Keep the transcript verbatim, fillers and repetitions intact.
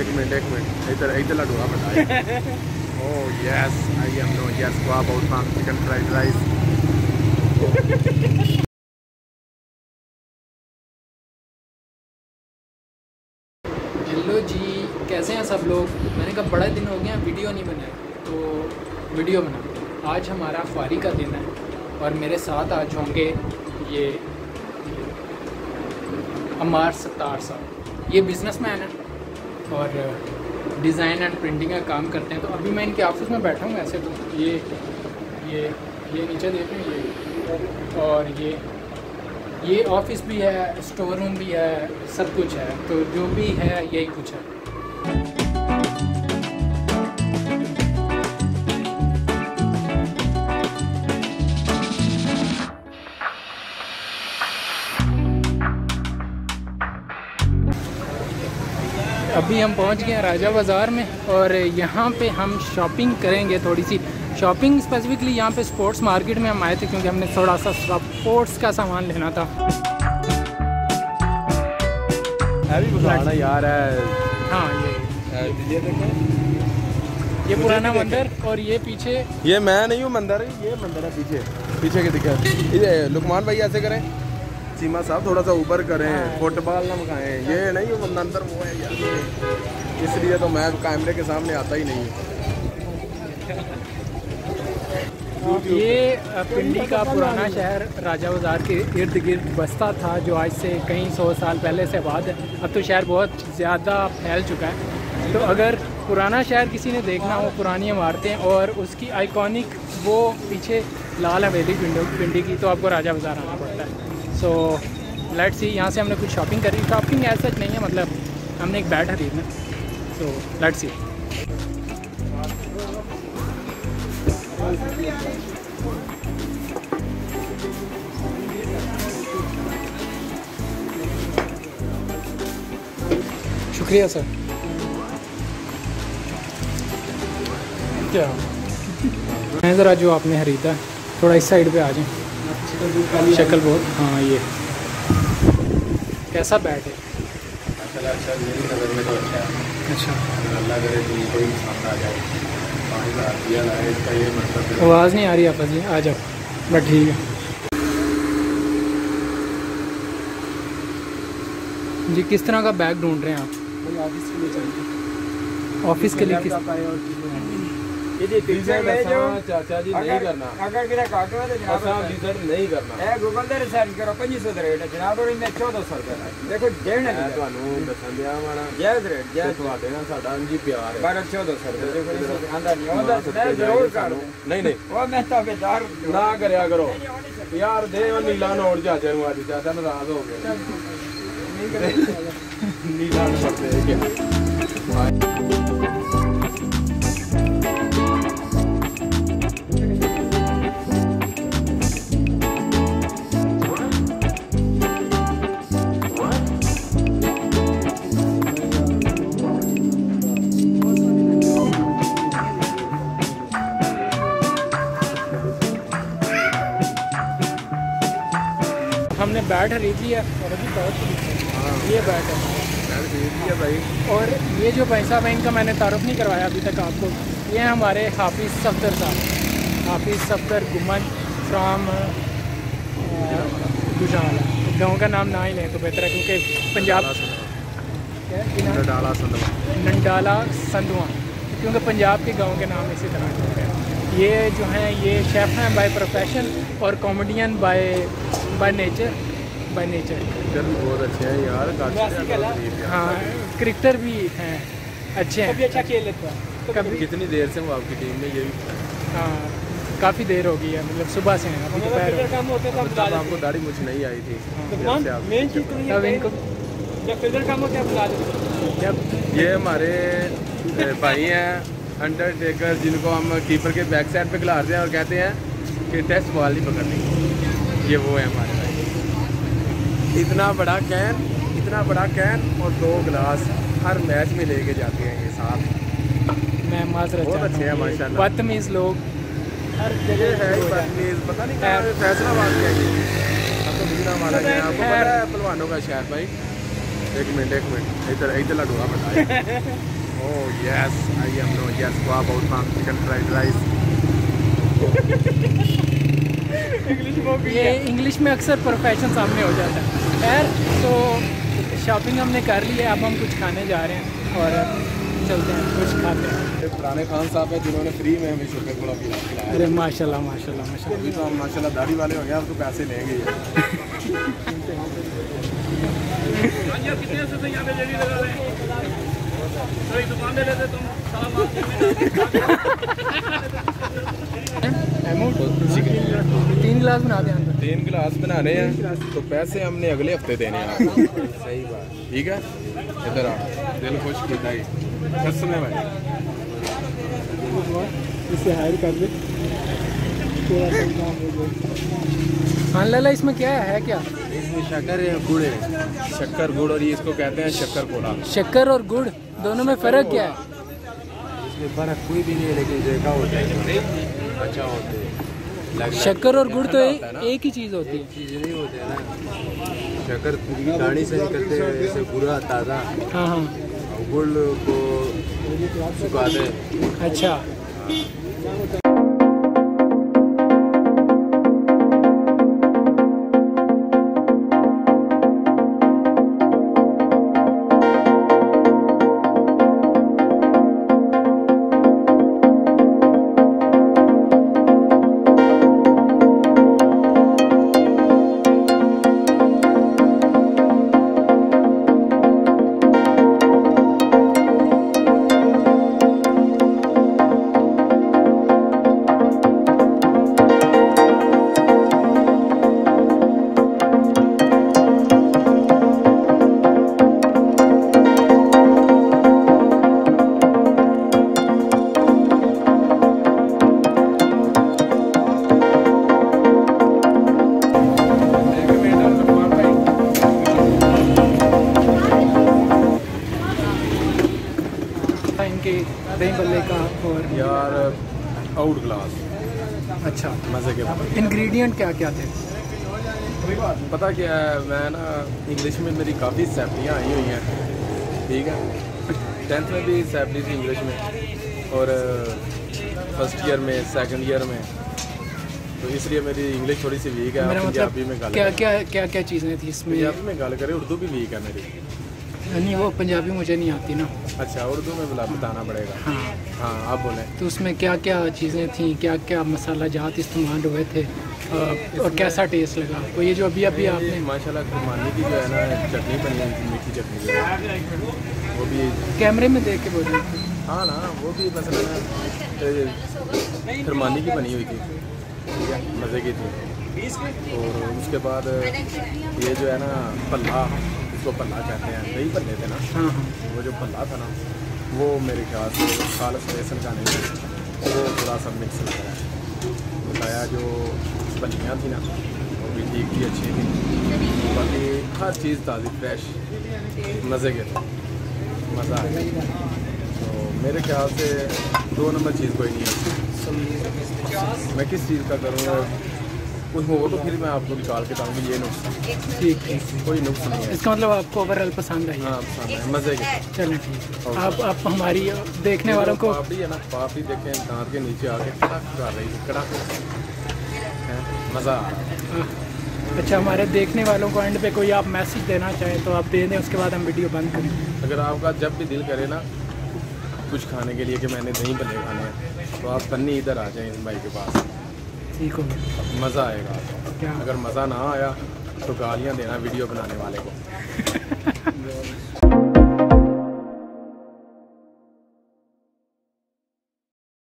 एक मिनट एक मिनट इधर इधर लड़ूंगा मैं। Oh yes I am no yes वाह बहुत fast chicken fried rice. Hello जी कैसे हैं सब लोग। मैंने कहा बड़ा दिन हो गया वीडियो नहीं बनाया तो वीडियो बना। आज हमारा फारी का दिन है और मेरे साथ आज होंगे ये अमर सत्तार साहब। ये बिजनेसमैन है और डिज़ाइन एंड प्रिंटिंग का काम करते हैं। तो अभी मैं इनके ऑफिस में बैठा हूँ ऐसे। तो ये ये ये नीचे देख रहे हैं ये और ये ये ऑफिस भी है, स्टोर रूम भी है, सब कुछ है। तो जो भी है यही कुछ है। अभी हम पहुंच गए राजा बाज़ार में और यहाँ पे हम शॉपिंग करेंगे। थोड़ी सी शॉपिंग स्पेसिफिकली यहाँ पे स्पोर्ट्स मार्केट में हम आए थे क्योंकि हमने थोड़ा सा स्पोर्ट्स का सामान लेना था। है यार है। हाँ ये ये देखें ये पुराना मंदिर और ये पीछे ये मैं नहीं हूँ मंदिर, ये मंदिर है पीछे पीछे के दिखे। लुकमान भाई ऐसे करें, सीमा साहब थोड़ा सा ऊपर करें, फुटबॉल ना मकाएं। ये नहीं वो मंदिर वो है यार, इसलिए तो मैं कैमरे के सामने आता ही नहीं है। ये पिंडी का पुराना शहर राजा बाजार के इर्द गिर्द बसता था जो आज से कई सौ साल पहले से आबाद है। अब तो शहर बहुत ज़्यादा फैल चुका है। तो अगर पुराना शहर किसी ने देखना हो, पुरानी इमारतें और उसकी आइकॉनिक वो पीछे लाल हवेली पिंडो पिंडी की, तो आपको राजा बाजार आना पड़ता है। सो लेट्स सी यहाँ से हमने कुछ शॉपिंग करी। शॉपिंग ऐसा नहीं है, मतलब हमने एक बैट खरीदना। सो लेट्स सी शुक्रिया सर। क्या मैं ज़रा जो आपने खरीदा थोड़ा इस साइड पे आ जाए, शक्ल बहुत। हाँ ये कैसा बैट है? अच्छा मेरी नज़र में तो अच्छा है। अच्छा अल्लाह करे तो कोई नुकसान आ जाए। आवाज़ नहीं आ रही आपस में, आ जाओ बट ठीक है जी। किस तरह का बैग ढूंढ रहे हैं आप ऑफिस के लिए? किस चाचा जी नहीं करना, नहीं करना गूगल पे रिसर्च करो। पच्चीस सौ रेट है जनाब, और इनमें चौदह सौ रुपए देखो। डेढ़ है ਤੁਹਾਨੂੰ ਦੱਸਣ ਦਿਆ ਮਾਣਾ ਜੈਜ਼ ਰੇਟ ਜੈਜ਼ ਤੁਹਾਡੇ ਨਾਲ ਸਾਡਾ ਅੰਜੀ ਪਿਆਰ ਹੈ। चौदह सौ रुपए ਦੇਖੋ ਆਂਦਾ ਨਹੀਂ ਆਉਂਦਾ ਤੇ ਜ਼ਰੂਰ ਕਰ। ਨਹੀਂ ਨਹੀਂ ਉਹ ਮਹਿਤਾਬੇਦਾਰ ਨਾ ਕਰਿਆ ਕਰੋ ਯਾਰ। ਦੇ ਉਹ ਨੀਲਾ ਨੋਟ ਚਾਚੇ ਨੂੰ, ਅੱਜ ਚਾਚਾ ਨਾਰਾਜ਼ ਹੋ ਗਿਆ। ਨਹੀਂ ਕਰੇ ਨੀਲਾ ਨੋਟ ਦੇ ਗਿਆ। हमने बैट खरीद लिया और अभी बहुत ये बैट है लिया भाई। और ये जो भाई साहब है इनका मैंने तारुफ नहीं करवाया अभी तक आपको। ये हमारे हाफिज़ सफदर साहब, हाफिज़ सफदर गुमन फ्राम गुजाला। गाँव का नाम ना ही लें तो बेहतर है क्योंकि पंजाब नंडाला संधवा, क्योंकि पंजाब के गाँव के नाम इसी तरह होते हैं। ये जो हैं ये शेफ़ हैं बाय प्रोफेशन और comedian by by nature by nature भी बहुत अच्छे हैं यार। हाँ क्रिकेटर भी हैं, अच्छे हैं, अच्छा खेल लेते हैं। कभी कितनी देर से वो आपकी टीम में? ये भी हाँ काफ़ी देर हो गई है, मतलब सुबह से हैं। आपको दाढ़ी मुझ नहीं आई थी तब इनको। ये हमारे भाई हैं अंडरटेकर, जिनको हम कीपर के बैक साइड पे खिलाते हैं और कहते हैं कि टेस्ट बॉल ही पकड़नी। ये वो है हमारे भाई। इतना बड़ा कैन इतना बड़ा कैन और दो गिलास हर मैच में लेके जाते हैं ये साथ। मैं माजरा बहुत अच्छे हैं माशाल्लाह। बदतमीज़ लोग हर जगह है बदतमीज़, पता नहीं क्या फैसलाबाद में है। आपको गुजरा मारा गया, आपको पता है पहलवानों का शहर भाई। एक मिनट एक मिनट इधर इधर लड़ूंगा मैं। Oh yes I am no yes वाह बहुत नाम चिकन फ्राइड राइस। इंग्लिश वो भी ये इंग्लिश में अक्सर परफेक्शन सामने हो जाता है यार। तो शॉपिंग हमने कर ली है, अब हम कुछ खाने जा रहे हैं और चलते हैं कुछ खाते हैं। पुराने खान साहब हैं जिन्होंने फ्री में हमें शुगर गुड़ा पिलाया। अरे माशाल्लाह माशाल्लाह माशाल्लाह। अभी तो हम माशाल्लाह दाढ़ी वाले हो गए, आप तो पैसे लेंगे ही। तीन गिलास बना दें, तीन गिलास बनाने हैं तो पैसे हमने अगले हफ्ते देने हैं। सही बात ठीक है। इधर आ दिल खुश कितना ही सच में भाई इसे हायर कर दे हाँ। लाला इसमें क्या है क्या? इसमें शक्कर है गुड़ है, शक्कर गुड़ और ये इसको कहते हैं शक्कर कोला। शक्कर और गुड़ दोनों में फ़र्क क्या है? इसमें फ़र्क कोई भी नहीं है लेकिन देखा होता है अच्छा होता है। शक्कर और गुड़ तो ए, एक ही चीज़ होती है, चीज़ नहीं होती है ना। शक्कर दाढ़ी से निकलते हैं ऐसे पूरा ताज़ा। हाँ हाँ गुड़ को सुखाते हैं। अच्छा यार आउट ग्लास अच्छा मज़े के। इंग्रेडिएंट क्या क्या थे? पता क्या है मैं ना इंग्लिश में मेरी काफ़ी सैपलियाँ आई हुई हैं ठीक है। टेंथ में भी सैपली थी इंग्लिश में और फर्स्ट ईयर में सेकंड ईयर में, तो इसलिए मेरी इंग्लिश थोड़ी सी वीक है। पंजाबी में क्या क्या क्या क्या चीज़ें थी इसमें? पंजाबी में गाल करें, उर्दू भी वीक है मेरी। नहीं वो पंजाबी मुझे नहीं आती ना। अच्छा उर्दू में बुला बताना पड़ेगा। हाँ हाँ आप बोलें। तो उसमें क्या क्या चीज़ें थीं, क्या क्या मसाला जात इस्तेमाल हुए थे और कैसा टेस्ट लगा? तो ये जो अभी अभी आपने माशाल्लाह खुरमानी की जो है ना चटनी बनी हुई थी, मीठी चटनी, वो भी कैमरे में देख के बोल रहे थे। हाँ ना वो भी मसाला खुरमानी की बनी हुई थी, मज़े की थी। और उसके बाद ये जो है ना पल्ला, इसको पल्ला कहते हैं, दही पल्ले थे ना। हाँ हाँ वो जो पल्ला था ना वो मेरे ख्याल से खालस बेसन का नहीं था, वो थोड़ा सा मिक्स लगाया बताया। जो पलियाँ थी ना वो भी ठीक थी, अच्छी थी। बाकी हर चीज़ ताज़ी फ्रेश मज़े के थे, मज़ा आया। तो मेरे ख्याल से दो नंबर चीज़ कोई नहीं है। मैं किस चीज़ का करूँगा कुछ हो तो फिर मैं आपको निकाल के बताऊँगी ये नुस्खा। ठीक है कोई नुस्खा नहीं है। इसका मतलब आपको ओवरऑल पसंद है? हाँ पसंद है, मज़े के। चलो ठीक है आप आप हमारी देखने वालों को पापड़ी है ना, पापड़ी देखें दांत के नीचे आके कड़क कर रही है, कड़क मज़ा। अच्छा हमारे देखने वालों को एंड पे कोई आप मैसेज देना चाहें तो आप दे दें, उसके बाद हम वीडियो बंद करें। अगर आपका जब भी दिल करे ना कुछ खाने के लिए कि मैंने दही भल्ले खाने हैं तो आप पन्नी इधर आ जाएँ इस भाई के पास, ठीक हो मज़ा आएगा क्या? अगर मज़ा ना आया तो गालियाँ देना वीडियो बनाने वाले को।